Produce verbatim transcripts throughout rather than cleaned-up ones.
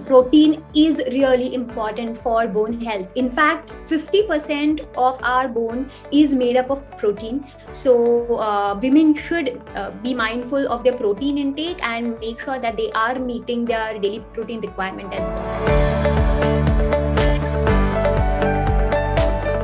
protein is really important for bone health. In fact, fifty percent of our bone is made up of protein. So uh, women should uh, be mindful of their protein intake and make sure that they are meeting their daily protein requirement as well.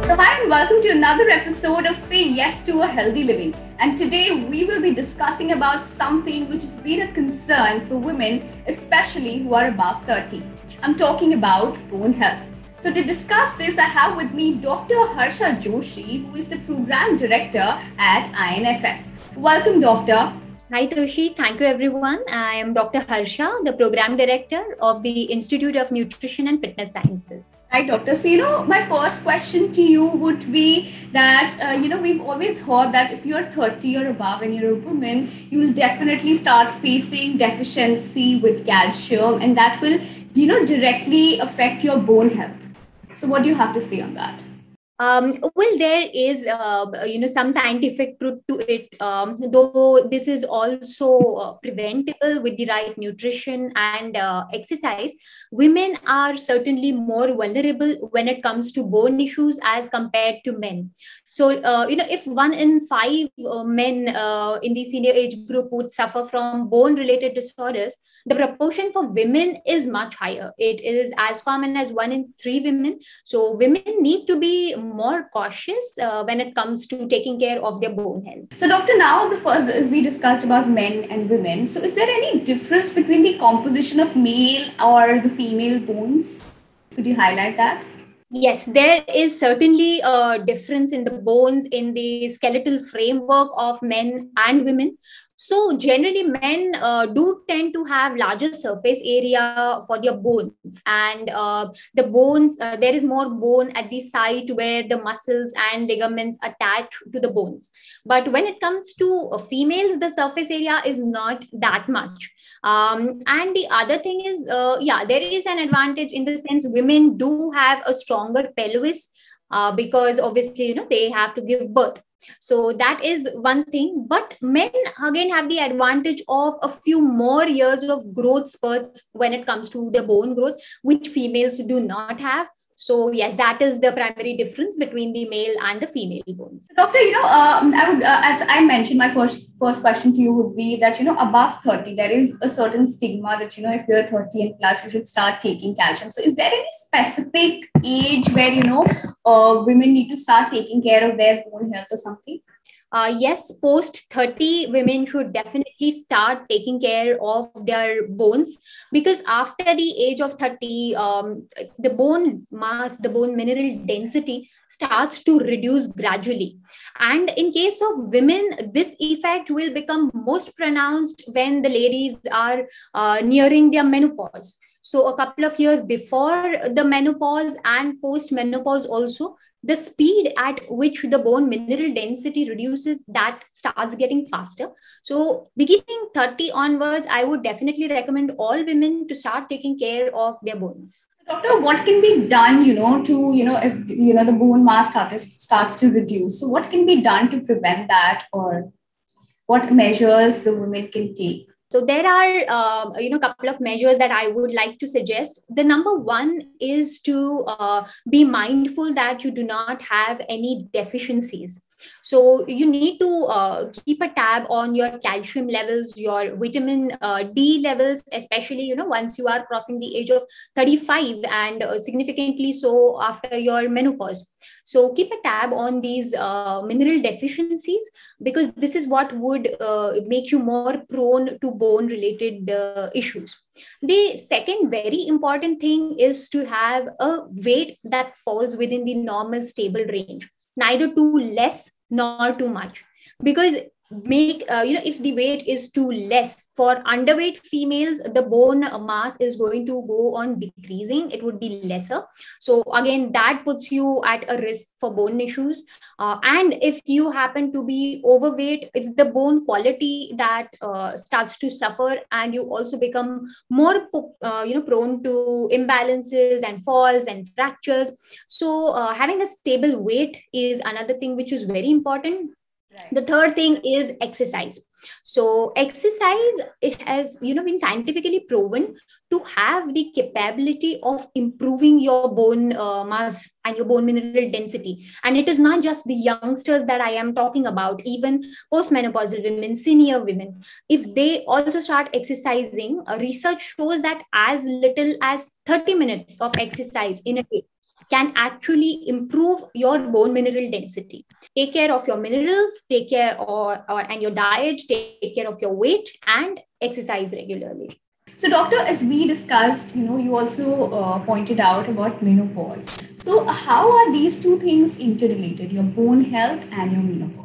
So hi and welcome to another episode of Say Yes to a Healthy Living. And today we will be discussing about something which has been a concern for women, especially who are above thirty. I'm talking about bone health. So to discuss this, I have with me Doctor Harsha Joshi, who is the Program Director at I N F S. Welcome, Doctor. Hi, Toshi. Thank you, everyone. I am Doctor Harsha, the Program Director of the Institute of Nutrition and Fitness Sciences. Hi, Doctor. So, you know, my first question to you would be that, uh, you know, we've always heard that if you're thirty or above and you're a woman, you'll definitely start facing deficiency with calcium, and that will, you know, directly affect your bone health. So what do you have to say on that? Um, well, there is, uh, you know, some scientific truth to it, um, though this is also uh, preventable with the right nutrition and uh, exercise. Women are certainly more vulnerable when it comes to bone issues as compared to men. So, uh, you know, if one in five uh, men uh, in the senior age group would suffer from bone-related disorders, the proportion for women is much higher. It is as common as one in three women. So women need to be more cautious uh, when it comes to taking care of their bone health. So, Doctor, now the first is we discussed about men and women. So is there any difference between the composition of male or the female bones? Could you highlight that? Yes, there is certainly a difference in the bones in the skeletal framework of men and women. So generally, men uh, do tend to have larger surface area for their bones, and uh, the bones, uh, there is more bone at the site where the muscles and ligaments attach to the bones. But when it comes to uh, females, the surface area is not that much. Um, and the other thing is, uh, yeah, there is an advantage in the sense women do have a stronger pelvis uh, because obviously, you know, they have to give birth. So that is one thing. But men again have the advantage of a few more years of growth spurts when it comes to the bone growth, which females do not have. So yes, that is the primary difference between the male and the female bones. Doctor, you know, um, I would, uh, as I mentioned, my first first question to you would be that, you know, above thirty, there is a certain stigma that, you know, if you're thirty and plus, you should start taking calcium. So is there any specific age where, you know, uh, women need to start taking care of their bone health or something? Uh, yes, post thirty, women should definitely start taking care of their bones, because after the age of thirty, um, the bone mass, the bone mineral density starts to reduce gradually. And in case of women, this effect will become most pronounced when the ladies are uh, nearing their menopause. So a couple of years before the menopause and post-menopause also, the speed at which the bone mineral density reduces, that starts getting faster. So beginning thirty onwards, I would definitely recommend all women to start taking care of their bones. Doctor, what can be done, you know, to, you know, if, you know, the bone mass starts, starts to reduce. So what can be done to prevent that, or what measures the women can take? So there are, uh, you know, a couple of measures that I would like to suggest. The number one is to uh, be mindful that you do not have any deficiencies. So you need to uh, keep a tab on your calcium levels, your vitamin uh, D levels, especially, you know, once you are crossing the age of thirty-five and uh, significantly so after your menopause. So keep a tab on these uh, mineral deficiencies, because this is what would uh, make you more prone to bone related uh, issues. The second very important thing is to have a weight that falls within the normal stable range. Neither too less nor too much, because make uh, you know if the weight is too less, for underweight females the bone mass is going to go on decreasing, it would be lesser. So again, that puts you at a risk for bone issues, uh, and if you happen to be overweight, it's the bone quality that uh, starts to suffer, and you also become more uh, you know prone to imbalances and falls and fractures. So uh, having a stable weight is another thing which is very important. Right. The third thing is exercise. So exercise, it has, you know, been scientifically proven to have the capability of improving your bone uh, mass and your bone mineral density. And it is not just the youngsters that I am talking about, even postmenopausal women, senior women. If they also start exercising, uh, research shows that as little as thirty minutes of exercise in a day can actually improve your bone mineral density. Take care of your minerals, take care or, or and your diet, take care of your weight, and exercise regularly. So doctor, as we discussed, you know, you also uh, pointed out about menopause. So how are these two things interrelated, your bone health and your menopause?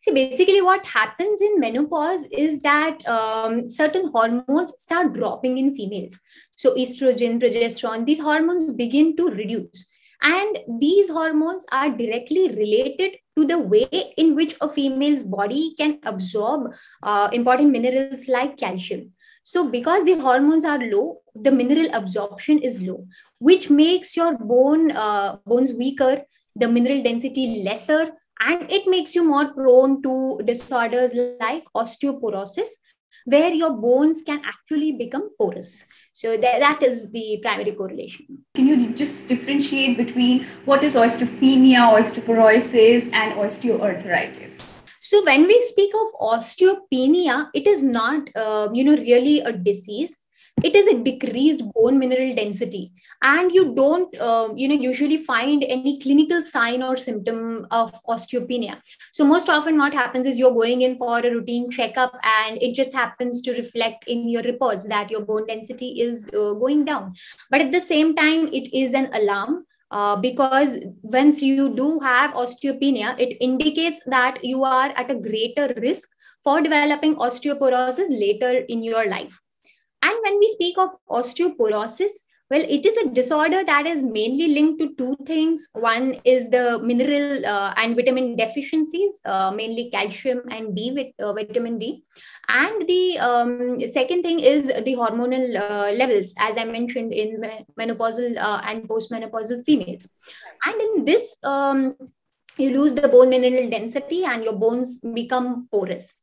See, basically what happens in menopause is that um, certain hormones start dropping in females. So estrogen, progesterone, these hormones begin to reduce. And these hormones are directly related to the way in which a female's body can absorb uh, important minerals like calcium. So because the hormones are low, the mineral absorption is low, which makes your bone uh, bones weaker, the mineral density lesser, and it makes you more prone to disorders like osteoporosis, where your bones can actually become porous. So that, that is the primary correlation. Can you just differentiate between what is osteopenia, osteoporosis, and osteoarthritis? So when we speak of osteopenia, it is not, uh, you know, really a disease. It is a decreased bone mineral density, and you don't, uh, you know, usually find any clinical sign or symptom of osteopenia. So most often what happens is you're going in for a routine checkup, and it just happens to reflect in your reports that your bone density is uh, going down. But at the same time, it is an alarm. Uh, because once you do have osteopenia, it indicates that you are at a greater risk for developing osteoporosis later in your life. And when we speak of osteoporosis, well, it is a disorder that is mainly linked to two things. One is the mineral uh, and vitamin deficiencies, uh, mainly calcium and D, with, uh, vitamin D. And the um, second thing is the hormonal uh, levels, as I mentioned, in menopausal uh, and postmenopausal females. And in this, um, you lose the bone mineral density and your bones become porous.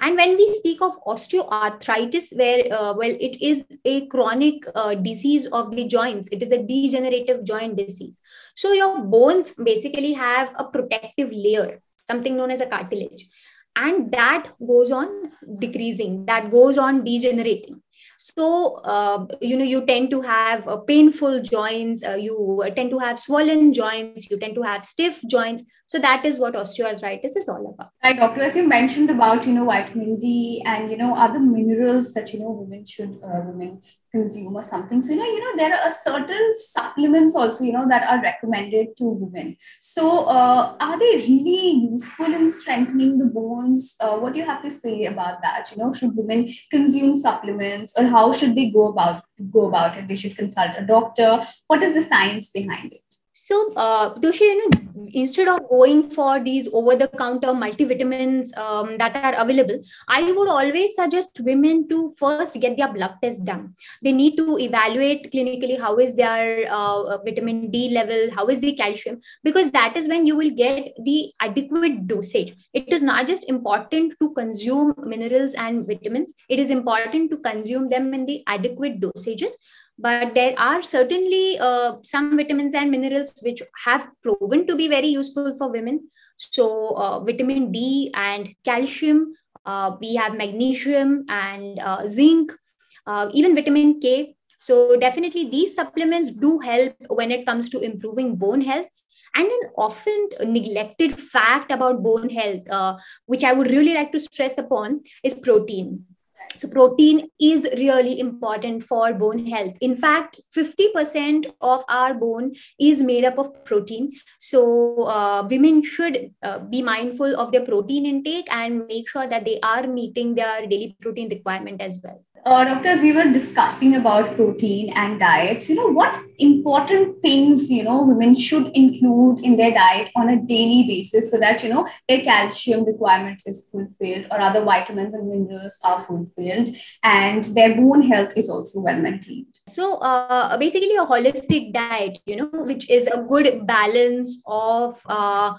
And when we speak of osteoarthritis, where, uh, well, it is a chronic uh, disease of the joints. It is a degenerative joint disease. So your bones basically have a protective layer, something known as a cartilage. And that goes on decreasing, that goes on degenerating. So, uh, you know, you tend to have uh, painful joints, uh, you tend to have swollen joints, you tend to have stiff joints. So that is what osteoarthritis is all about. Right, doctor, as you mentioned about, you know, vitamin D and, you know, other minerals that, you know, women should, uh, women consume or something. So, you know, you know, there are certain supplements also, you know, that are recommended to women. So uh, are they really useful in strengthening the bones? Uh, what do you have to say about that? You know, should women consume supplements, or how should they go about go about it? They should consult a doctor. What is the science behind it? So, uh, Doshi, you know, instead of going for these over-the-counter multivitamins um, that are available, I would always suggest women to first get their blood test done. They need to evaluate clinically how is their uh, vitamin D level, how is the calcium, because that is when you will get the adequate dosage. It is not just important to consume minerals and vitamins. It is important to consume them in the adequate dosages. But there are certainly uh, some vitamins and minerals which have proven to be very useful for women. So uh, vitamin D and calcium, uh, we have magnesium and uh, zinc, uh, even vitamin K. So definitely these supplements do help when it comes to improving bone health. And an often neglected fact about bone health, uh, which I would really like to stress upon, is protein. So protein is really important for bone health. In fact, fifty percent of our bone is made up of protein. So uh, women should uh, be mindful of their protein intake and make sure that they are meeting their daily protein requirement as well. Uh, doctors, we were discussing about protein and diets. You know, what important things, you know, women should include in their diet on a daily basis so that, you know, their calcium requirement is fulfilled, or other vitamins and minerals are fulfilled, and their bone health is also well maintained. So uh, basically a holistic diet, you know, which is a good balance of uh,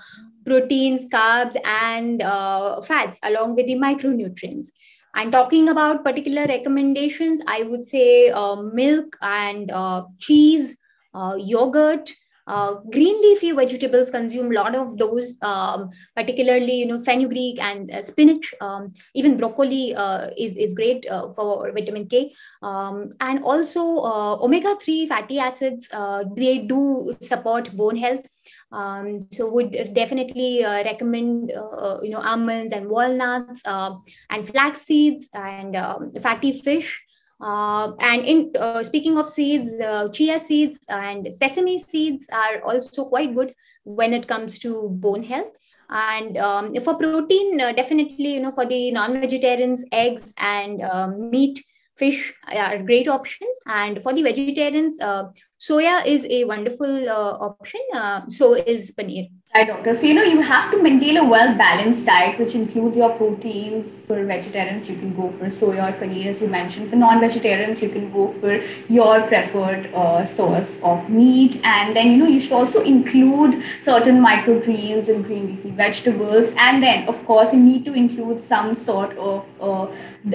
proteins, carbs and uh, fats along with the micronutrients. And talking about particular recommendations, I would say uh, milk and uh, cheese, uh, yogurt, uh, green leafy vegetables. Consume a lot of those, um, particularly, you know, fenugreek and uh, spinach. Um, even broccoli uh, is, is great uh, for vitamin K. Um, and also uh, omega three fatty acids, uh, they do support bone health. Um, so would definitely uh, recommend, uh, you know, almonds and walnuts uh, and flax seeds and um, fatty fish. Uh, and in uh, speaking of seeds, uh, chia seeds and sesame seeds are also quite good when it comes to bone health. And um, for protein, uh, definitely, you know, for the non-vegetarians, eggs and uh, meat, fish are great options. And for the vegetarians, uh, soya is a wonderful uh, option. Uh, so is paneer. Right, doctor. So, you know, you have to maintain a well-balanced diet, which includes your proteins. For vegetarians, you can go for soya or paneer, as you mentioned. For non-vegetarians, you can go for your preferred uh, source of meat. And then, you know, you should also include certain microgreens and green leafy vegetables. And then, of course, you need to include some sort of uh,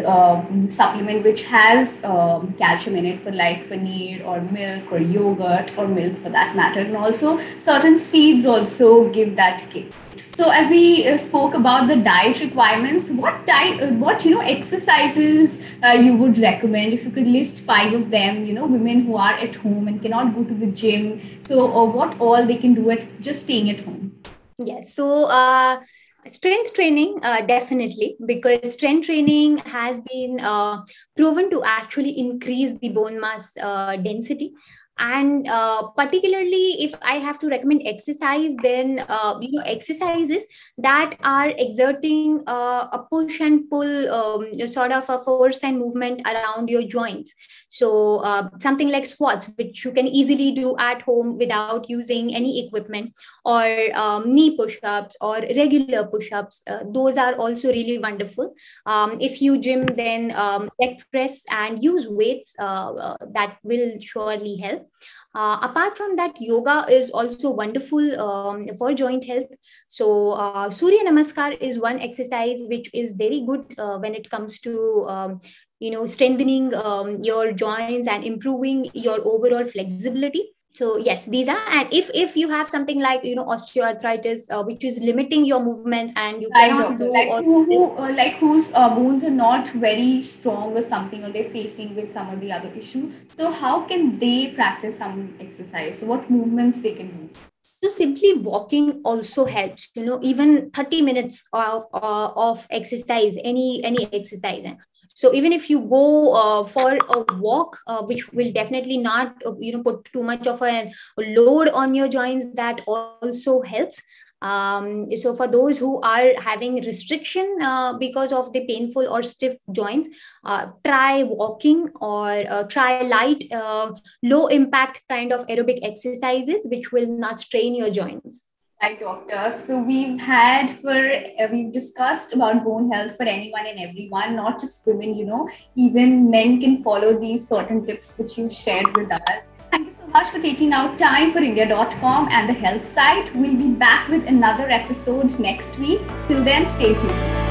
uh, supplement which has um, calcium in it, for like paneer or milk or yogurt or milk for that matter. And also, certain seeds also give that kick. So as we uh, spoke about the diet requirements, what diet, uh, what, you know, exercises uh, you would recommend? If you could list five of them, you know, women who are at home and cannot go to the gym. So or what all they can do at just staying at home. Yes. So uh, strength training, uh, definitely, because strength training has been uh, proven to actually increase the bone mass uh, density. And uh, particularly if I have to recommend exercise, then uh, you know, exercises that are exerting uh, a push and pull um, sort of a force and movement around your joints. So uh, something like squats, which you can easily do at home without using any equipment, or um, knee push-ups or regular push-ups. Uh, those are also really wonderful. Um, if you gym, then um, leg press and use weights. Uh, uh, that will surely help. Uh, apart from that, yoga is also wonderful um, for joint health. So uh, Surya Namaskar is one exercise which is very good uh, when it comes to um, you know, strengthening um, your joints and improving your overall flexibility. So yes, these are, and if if you have something like, you know, osteoarthritis, uh, which is limiting your movements and you cannot do like all who, who uh, like whose uh, bones are not very strong or something, or they're facing with some of the other issue. So how can they practice some exercise? So what movements they can do? So simply walking also helps, you know, even thirty minutes of, uh, of exercise, any, any exercise. So even if you go uh, for a walk, uh, which will definitely not, uh, you know, put too much of a load on your joints, that also helps. Um, so for those who are having restriction uh, because of the painful or stiff joints, uh, try walking or uh, try light, uh, low impact kind of aerobic exercises, which will not strain your joints. Hi, doctor. So we've had for, uh, we've discussed about bone health for anyone and everyone, not just women, you know, even men can follow these certain tips which you shared with us. Thank you so much for taking out time for India dot com and the health site. We'll be back with another episode next week. Till then, stay tuned.